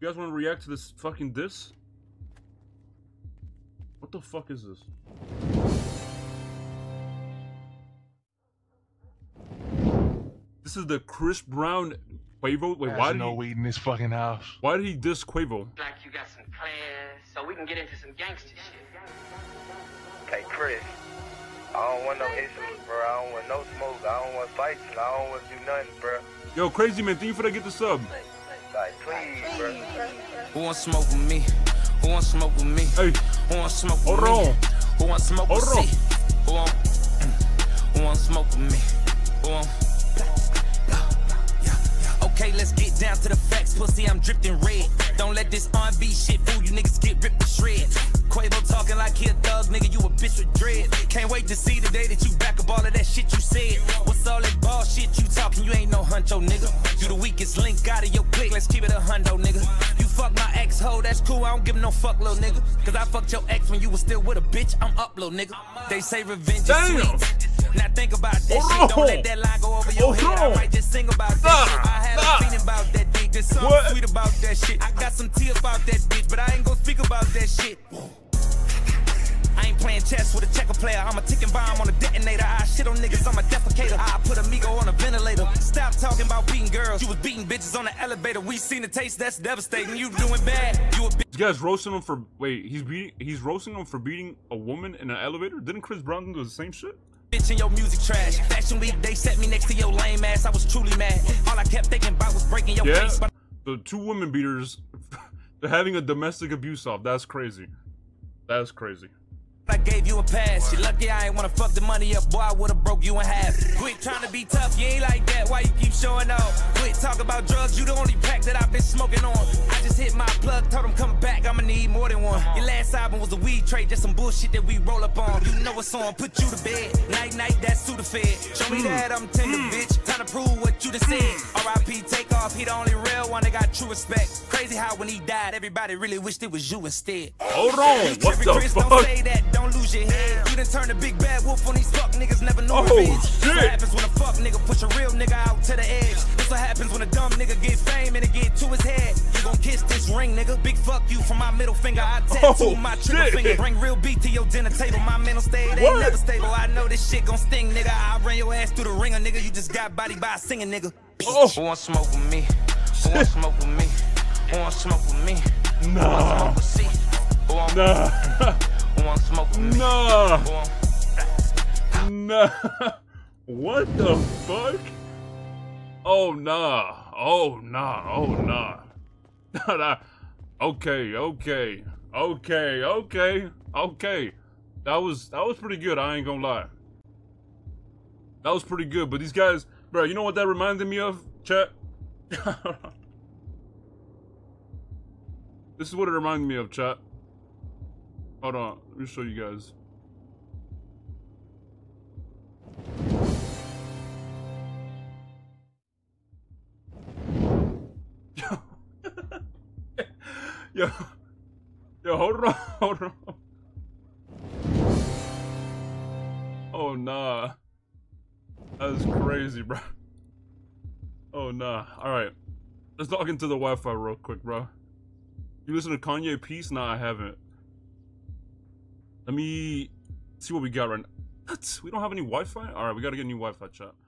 You guys want to react to this fucking diss? What the fuck is this? This is the Chris Brown Quavo. Wait, why? There's no weed in this fucking house. Why did he diss Quavo? Like you got some plans, so we can get into some gangster shit. Hey Chris, I don't want no issues, bro. I don't want no smoke. I don't want fights. I don't want to do nothing, bro. Yo, crazy man, think you finna get the sub? Like, please, bro. Who wants smoke with me? Who wants smoke with me? Hey. Who wants smoke with me? Who wants smoke with me? Who wants smoke with me? Who wants? Okay, let's get down to the facts, pussy, I'm dripping red. Don't let this R&B shit fool you niggas, get ripped to shreds. Quavo talking like he a thug, nigga, you a bitch with dread. Can't wait to see the day that you back up all of that shit you said. What's all that ball shit you talking? You ain't no huncho, nigga. You the weakest link out of your clique, let's keep it a hundo, nigga. You fuck my ex-ho, that's cool, I don't give no fuck, little nigga. Cause I fucked your ex when you was still with a bitch, I'm up, little nigga. They say revenge is sweet. Now think about this shit, don't let that lie go over your head. I might just sing about that. I had a feeling about that dick. There's something sweet about that shit. I got some tea about that bitch, but I ain't gonna speak about that shit. I ain't playing chess with a checker player. I'm a ticking bomb on a detonator. I shit on niggas, I'm a defecator. I put amigo on a ventilator. Stop talking about beating girls. You was beating bitches on the elevator. We seen the taste, that's devastating. You doing bad. You guys roasting him for he's roasting him for beating a woman in an elevator? Didn't Chris Brown do the same shit? Bitch in your music trash. Fashion week, they set me next to your lame ass. I was truly mad. All I kept thinking about was breaking your face. But the two women beaters, they're having a domestic abuse off. That's crazy. That's crazy. I gave you a pass. You lucky I ain't wanna fuck the money up, boy. I would've broke you in half. Quit trying to be tough. You ain't like that. Why you keep showing up? Quit talk about drugs. You the only pack that I've been smoking on. I just hit my plug. Told him come back. I'ma need more than one. Your last album was a weed trade. Just some bullshit that we roll up on. You know what's on. Put you to bed. Night night. That's Sudafed. Show me that I'm tender, bitch. Time to prove what you done said. R.I.P. Take off. He the only real one that got true respect. Crazy how when he died, everybody really wished it was you instead. Hold on. What the fuck? Don't say that. Don't lose your head. You done turn a big bad wolf on these fuck niggas, never know revenge. What happens when a fuck nigga push a real nigga out to the edge? That's what happens when a dumb nigga get fame and it get to his head. You gon' kiss this ring, nigga. Big fuck you from my middle finger. I tattoo my trigger finger. Bring real beat to your dinner table. My mental state ain't never stable. I know this shit gon' sting, nigga. I ran your ass through the ringer, nigga. You just got bodied by a singer, nigga. Who wants smoke with me? Who wants smoke with me? Who wants smoke with me? Nah. Nah. No. No. What the fuck? Oh nah. Oh nah. Oh nah. Okay. Okay. Okay. Okay. Okay. That was pretty good. I ain't gonna lie. That was pretty good. But these guys, bro. You know what that reminded me of, chat? This is what it reminded me of, chat. Hold on, let me show you guys. Yo, hold on. Oh nah, that's crazy, bro. Oh nah. All right, let's log into the Wi-Fi real quick, bro. You listen to Kanye Peace? Nah, I haven't. Let me see what we got right now. What? We don't have any Wi-Fi? Alright, we gotta get new Wi-Fi, chat.